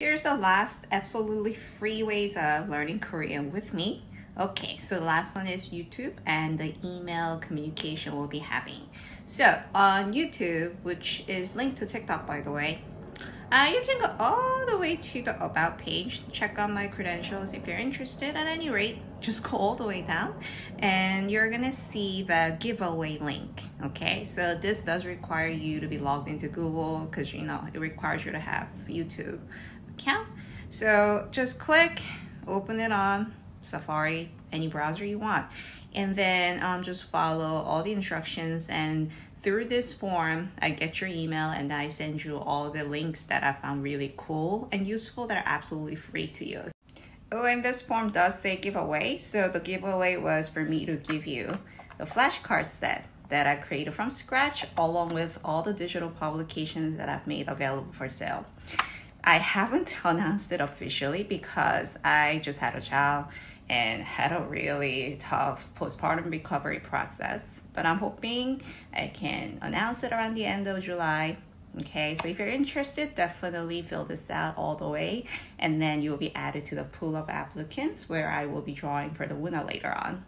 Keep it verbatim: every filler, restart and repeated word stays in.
Here's the last absolutely free ways of learning Korean with me. Okay, so the last one is YouTube and the email communication we'll be having. So on YouTube, which is linked to TikTok by the way, uh, you can go all the way to the About page, check out my credentials if you're interested. At any rate, just go all the way down and you're gonna see the giveaway link. Okay, so this does require you to be logged into Google because you know it requires you to have YouTube account. So just click, open it on Safari, any browser you want, and then um, just follow all the instructions, and through this form I get your email and I send you all the links that I found really cool and useful that are absolutely free to use. Oh, and this form does say giveaway, so the giveaway was for me to give you the flashcard set that I created from scratch along with all the digital publications that I've made available for sale. I haven't announced it officially because I just had a child and had a really tough postpartum recovery process, but I'm hoping I can announce it around the end of July. Okay, so if you're interested, definitely fill this out all the way and then you'll be added to the pool of applicants where I will be drawing for the winner later on.